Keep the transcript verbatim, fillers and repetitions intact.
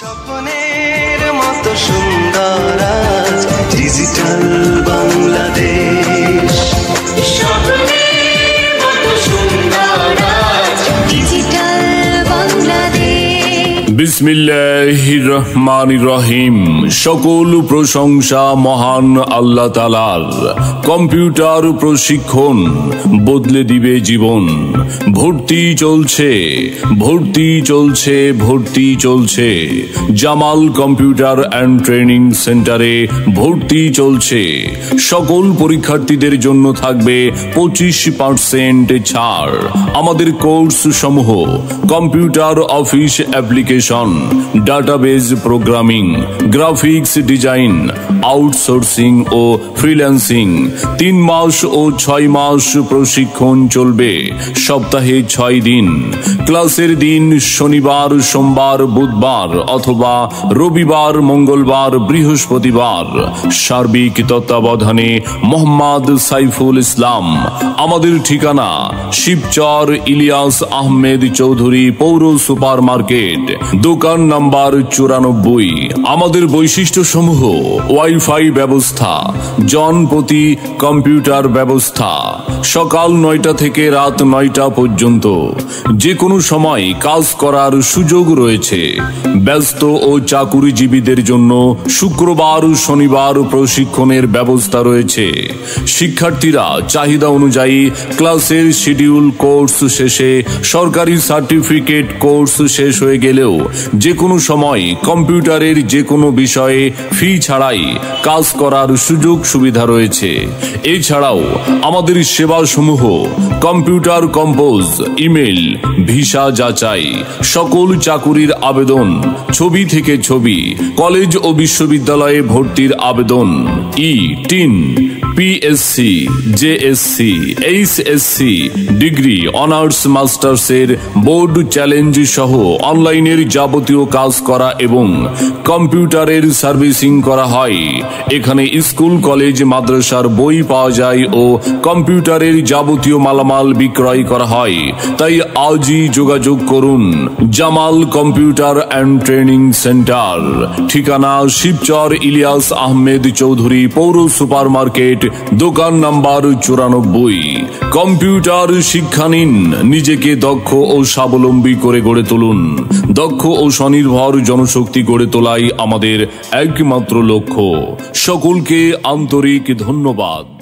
স্বপ্নের মতো সুন্দর আজ ডিজিটাল বাংলাদেশ, স্বপ্নের মতো সুন্দর আজ ডিজিটাল বাংলাদেশ। বিসমিল্লাহির রহমানির রহিম। সকল প্রশংসা মহান আল্লাহ তাআলার। কম্পিউটার প্রশিক্ষণ বদলে দিবে জীবন। ভর্তি চলছে, ভর্তি চলছে, ভর্তি চলছে। জামাল কম্পিউটার অ্যান্ড ট্রেনিং সেন্টারে ভর্তি চলছে। সকল পরীক্ষার্থীদের জন্য থাকবে পঁচিশ পার্সেন্ট ছাড়। আমাদের কোর্স সমূহ computer office application, database programming, graphics design, outsourcing ও ফ্রিল্যান্সিং। তিন মাস ও ছয় মাস প্রশিক্ষণ চলবে, সপ্তাহে ছয় দিন। ক্লাসের দিন শনিবার, সোমবার, বুধবার অথবা রবিবার, মঙ্গলবার, বৃহস্পতিবার। সার্বিক তত্ত্বাবধানে মোহাম্মদ সাইফুল ইসলাম। আমাদের ঠিকানা শিবচর ইলিয়াস আহমেদ চৌধুরী পৌর সুপার মার্কেট, দোকান নাম্বার চুরানব্বই। আমাদের বৈশিষ্ট্য সমূহ: ওয়াইফাই ব্যবস্থা, জনপ্রতি কম্পিউটার ব্যবস্থা, সকাল নয়টা থেকে রাত নয়টা পর্যন্ত যে কোনো সময় কাজ করার সুযোগ রয়েছে। ব্যস্ত ও চাকুরিজীবীদের জন্য শুক্রবার ও শনিবার প্রশিক্ষণের ব্যবস্থা রয়েছে। শিক্ষার্থীরা চাহিদা অনুযায়ী ক্লাসের শিডিউল কোর্স শেষে সরকারি সার্টিফিকেট কোর্স শেষ হয়ে গেলেও যে কোনো সময় কম্পিউটারের যে কোনো বিষয়ে ফি ছাড়াই কাজ করার সুযোগ সুবিধা রয়েছে। এছাড়াও আমাদের সেবা সমূহ কম্পিউটার কম্পোজ, ইমেল, ভিসা যাচাই, সকল চাকুরির আবেদন, ছবি থেকে ছবি, কলেজ ও বিশ্ববিদ্যালয়ে ভর্তির আবেদন, e TIN, PSC, JSC, HSC, degree, honours, মাস্টার্সের বোর্ড চ্যালেঞ্জ সহ অনলাইনের যাবতীয় কাজ করা এবং কম্পিউটারের সার্ভিসিং করা হয়। এখানে স্কুল, কলেজ, মাদ্রাসার বই পাওয়া যায় ও কম্পিউটারের যাবতীয় মালামাল বিক্রয় করা হয়। তাই আজই যোগাযোগ করুন Jamal computer and training centre. ঠিকানা শিবচর ইলিয়াস আহমেদ চৌধুরী পৌর সুপার মার্কেট, দোকান নাম্বার চুরানব্বই। কম্পিউটার শিক্ষা নিন, নিজেকে দক্ষ ও স্বাবলম্বী করে গড়ে তুলুন। দক্ষ ও স্বনির্ভর জনশক্তি গড়ে তোলাই আমাদের একমাত্র লক্ষ্য। সকলকে আন্তরিক ধন্যবাদ।